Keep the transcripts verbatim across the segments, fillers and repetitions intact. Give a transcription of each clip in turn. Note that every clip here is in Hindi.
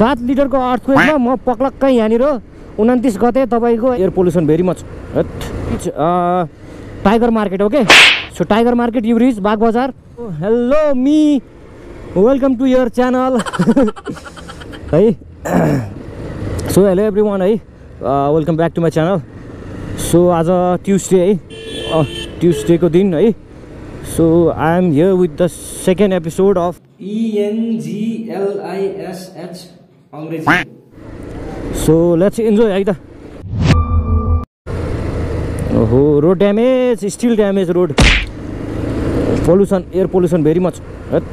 सात लिटर को अर्थक्वेक में म पक्लक्क यहाँ उन्तीस गते तपाईको air pollution very much tiger market okay so tiger market you reach Bag Bazar. Hello me welcome to your channel hi so hello everyone hi welcome back to my channel. So आज ट्यूसडे हाई ट्यूसडे को दिन हाई so I am here with the second episode of E N G L I S H अंग्रेजी। सो लेट्स इन्जोय है त ओहो road damage still damage road pollution air pollution very much hut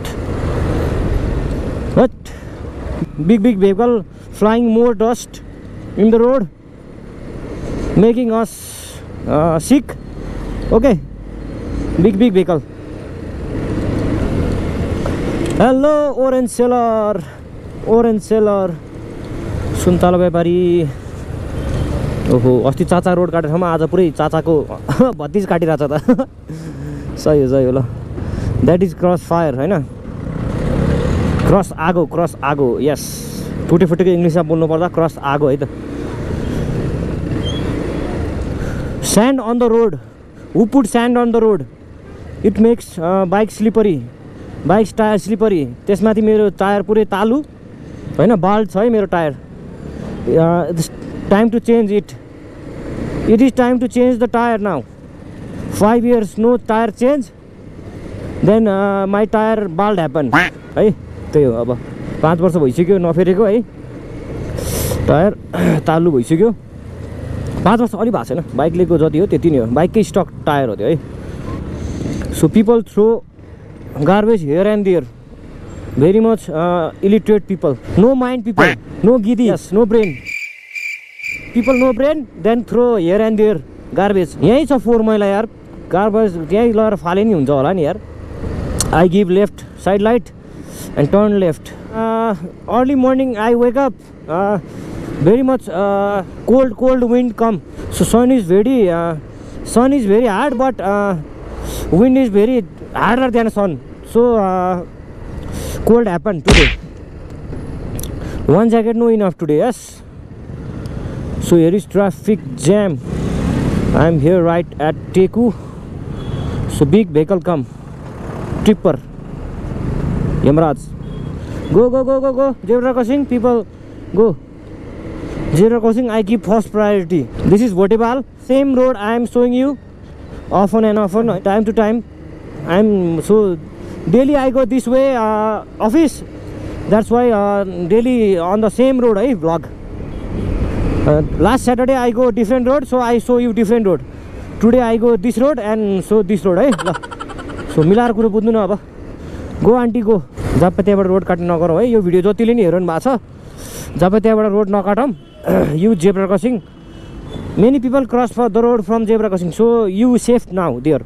hut big big vehicle flying more dust in the road making us uh, sick okay big big vehicle। Hello orange seller orange seller सुनतालो व्यापारी। ओहो अस्ति चाचा रोड काटेर ठाउँमा आज पुरै चाचाको भत्तीज काटिरहेछ त सही हो सही हो ल द्याट इज क्रस फायर हैन क्रस आगो क्रस आगो यस फुटे फुटेको इङ्ग्लिसमा बोल्नुपर्दा क्रस आगो है त। Sand on the road who put sand on the road it makes bike slippery bike tyre slippery त्यसमाथि मेरो टायर पुरै तालु हैन बाल्ड छ है मेरो tyre time to change it it is time to change the tyre now five years no tyre change then my tyre bald happen है त्यही हो अब पाँच वर्ष भइसक्यो नफेरेको है टायर तालु भइसक्यो पाँच वर्ष अलि भएको छैन बाइक लिएको जति हो त्यति नै हो बाइककै स्टक टायर हो त्यो है। So people throw garbage here and there very much illiterate people no mind people no गिदी no brain people no brain then throw here and there garbage यहीँ छ फोहोर मैला यार गार्बेज त्यहीँ लगेर फाले नि हुन्छ होला नि यार। I give left side light and turn left early morning I wake up very much cold cold wind come so sun is very sun is very hard but wind is very harder than sun so cold happen today one jacket no enough today yes. So here is traffic jam I am here right at Teku so big vehicle come tipper Yamraj go go go go go zebra crossing people go zebra crossing I give first priority this is Bhotepal same road I am showing you often and often time to time I am so daily I go this way uh, office that's why uh, daily on the same road I vlog uh, last Saturday I go different road so I show you different road today I go this road and so this road है सो मिलाएर कुरो बुझ्नु न अब गो आन्टी गो जब त्यहाँबाट रोड काट्नु नगरौँ है यो भिडियो जतिले नि हेर्नु भएको छ जब त्यहाँबाट रोड नकाटौँ you zebra crossing many people cross for the road from zebra crossing so you safe now there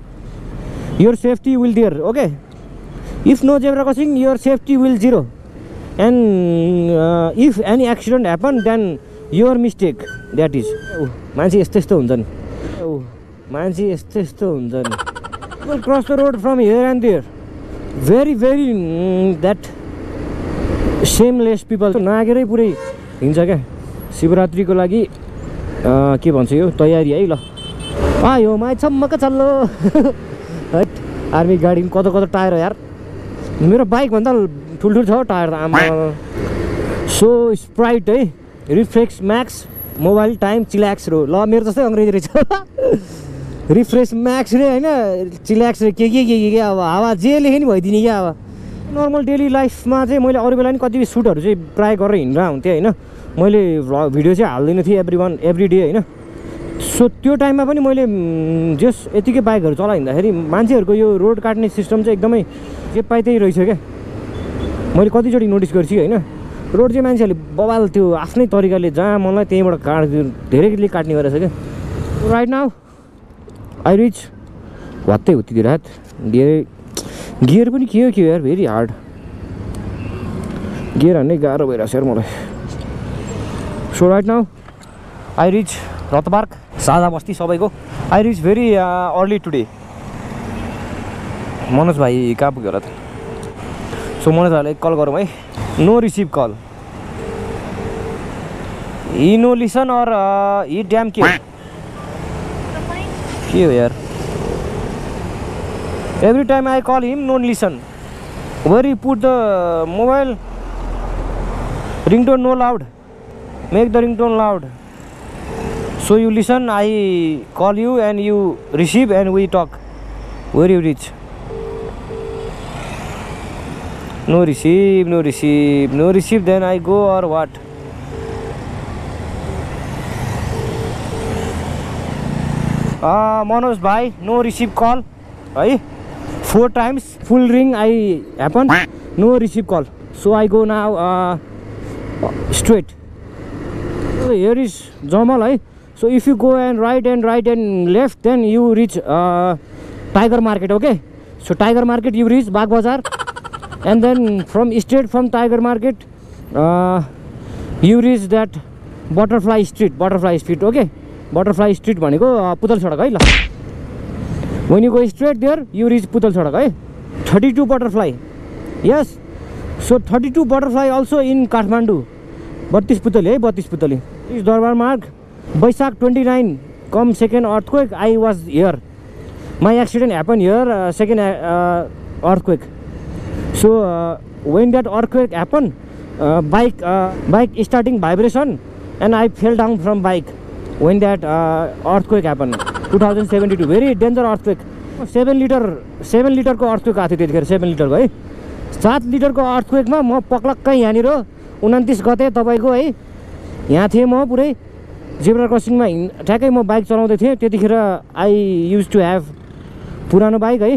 your safety will there okay if no zebra crossing your safety will zero and uh, if any accident happen then your mistake that is manchi yesto yesto hunchani manchi yesto yesto hunchani people cross the road from here and there very very mm, that shameless people nagerai purai hincha ke Shivaratri को लागि के भन्छ यो तयारी है ल आयो माइ छम्मक चल्लो हट आर्मी गाडी कता कता टायर यार मेरो बाइकभन्दा ठुल्ठुलो छ टायर त आमा। सो स्प्राइट है refresh max mobile time chillax रो ल मेरो जस्तै अङ्ग्रेजी रहेछ रिफ्रेस म्याक्स रे होइन चिल्याक्स रे के के के के अब हावा जे लेखे नि भइदिने क्या अब नर्मल डेली लाइफमा चाहिँ मैले अरू बेला नि कति सुटहरू चाहिँ प्राय गरेर हिँडेर हुन्थेँ होइन मैले भिडियो चाहिँ हाल्दिनँ थिएँ एभ्री वान एभ्री डे होइन। सो त्यो टाइममा पनि मैले जस यतिकै बाइकहरू चलाइँदाखेरि मान्छेहरूको यो रोड काट्ने सिस्टम चाहिँ एकदमै जे पाइ त्यही रहेछ क्या मैले कतिचोटि नोटिस गर्छु होइन रोड चाहिँ मान्छेहरूले बबाल त्यो आफ्नै तरिकाले जहाँ मलाई त्यहीँबाट काट धेरैले काट्ने गरेछ क्या राइट नाउ आई रिच भत्तै हो त्यति रात धेरै गियर पनि के हो के हो यार भेरी हार्ड गियर हान्नै गाह्रो भइरहेछ यार मलाई। So right now I reach रतबार्क साझा बस्ती सबैको I reach very early today Manoj भाइ कहाँ पुग्यो होला त सो मनोज भाइलाई कल गरौँ है नो रिसिभ कल इनोलिशन और ये डैम के के हो यार। Every time I call him none listen, where you put the mobile ringtone no loud, make the ringtone loud, so you listen, I call you and you receive and we talk, where you reach. No receive, no receive, no receive, then I go or what. Manoj भाई, no receive call, hi four times full ring I happen, no receive call, so I go now straight. Here is Jamal hi, so if you go and right and right and left then you reach tiger market, okay. So tiger market you reach Bag Bazar, and then from straight from tiger market you reach that butterfly street, butterfly street okay. Butterfly street भनेको पुतल सडक है ल। When you go straight there you reach Putalisadak है, thirty two butterfly, yes. So thirty two butterfly also in Kathmandu, बत्तीस पुतली है, बत्तीस पुतली। इस दरबार मार्ग बैशाख twenty nine come second earthquake I was here, my accident happen here second earthquake. So when that earthquake happen bike bike starting vibration and I fell down from bike when that uh, earthquake happened twenty seventy-two, very danger earthquake, seven liter seven liter ko earthquake aathe tetikher, seven liter ko hai, seven liter ko earthquake ma ma paklakkai yani ro उनन्तीस गते tapai ko hai yaha the ma purai zebra crossing ma thakai ma bike chalaudai the tetikhera I used to have purano bike hai,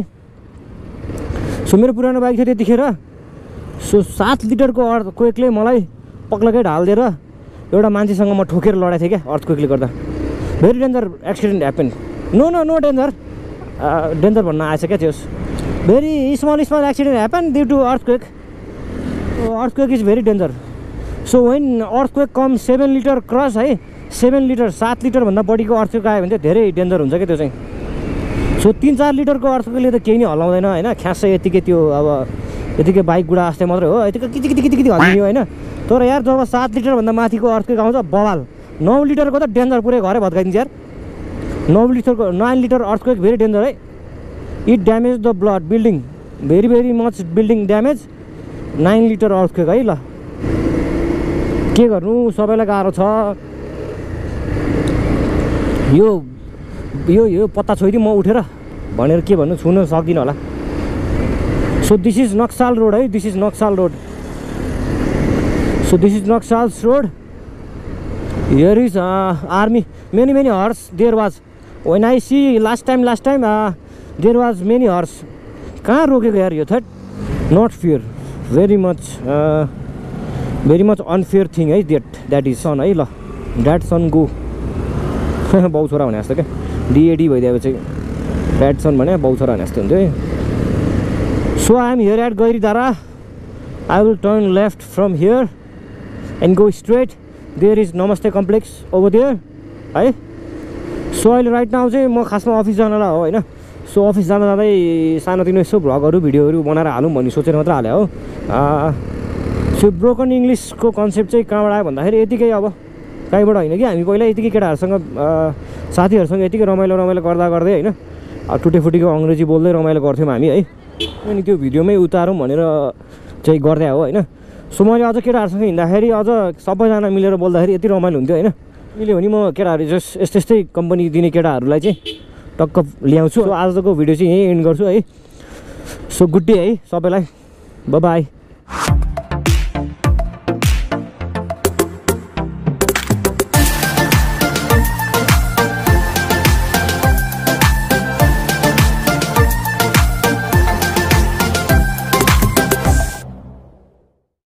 so mero purano bike thyo tetikhera, so seven liter ko earthquake le malai paklakkai dhaldera एउटा मान्छेसँग म ठोकेर लडेको थिएँ क्या अर्थक्वेकले गर्दा। Very danger accident happen, no no no danger, danger भन्न आएछ क्या त्यस। Very small small accident happen due to earthquake, earthquake is very danger. So when earthquake come seven litre cross है, सेभेन लिटर सात लिटरभन्दा बढीको अर्थक्वेक आयो भने चाहिँ धेरै डेन्जर हुन्छ क्या त्यो चाहिँ। सो तिन चार लिटरको अर्थक्वेकले त केही नै हल्लाउँदैन होइन, खासै यतिकै त्यो अब यतिकै बाइक गुडा जस्तै मात्रै हो, यतिकै किति किति किति किति हल्लियो होइन। तर यार जब सात लिटरभन्दा माथिको अर्थक्वेक आउँछ बवाल, नौ लिटरको त डेन्जर पुरै घरै भत्काइदिन्छ यार। नौ लिटरको nine litre earthquake very danger है, it damage the blood building, very very much building damage, nine litre earthquake है ल। के गर्नु, सबैलाई गाह्रो छ यो यो यो पत्ता छोइदिएँ म उठेर भनेर के भन्नु, छुन सक्दिनँ होला। So this is Naxal road है, this is Naxal road, so this is Naxal road. Here is army, many many horse there was, when I see last time last time there was many horse. कहाँ रोकेको यार यो third, not fear, very much very much unfair thing है द्याट, द्याट इज सन है ल, द्याट सन गो बाउ छोरा भने जस्तो क्या, डिएडी भइदिएपछि द्याट सन भने बाउ छोरा भने जस्तो हुन्थ्यो है। So I am here at Gairidara. I will turn left from here and go straight. There is Namaste complex over there. Hey. So I right now चाहिँ म खासमा अफिस जान ला हो हैन। सो अफिस जान जाँदै सानोतिनो यसो भ्लगहरु भिडियोहरु बनाएर हालौँ भन्ने सोचेर मात्र हाले हो। सो ब्रोकन इंग्लिश को कन्सेप्ट चाहिँ कहाँबाट आयो भन्दाखेरि यतिकै अब कहीबाट हैन कि, हामी पहिला यतिकै केटाहरुसँग साथीहरुसँग यतिकै रमाइलो रमाइलो गर्दा गर्दै हैन टुटेफुटीको अंग्रेजी बोल्दै रमाइलो गर्थ्यौं हामी है। अनि त्यो भिडियोमै उतारौँ भनेर चाहिँ गर्दै हो हैन। सो मैले अझ केटाहरूसँग हिँड्दाखेरि अझ सबैजना मिलेर बोल्दाखेरि यति रमाइलो हुन्थ्यो हैन। मिल्यो भने म केटाहरू जस यस्तै यस्तै कम्पनी दिने केटाहरूलाई चाहिँ टक्क ल्याउँछु। आजको भिडियो चाहिँ यहीँ एन्ड गर्छु है। सो गुड डे है सबैलाई, बाई बाई।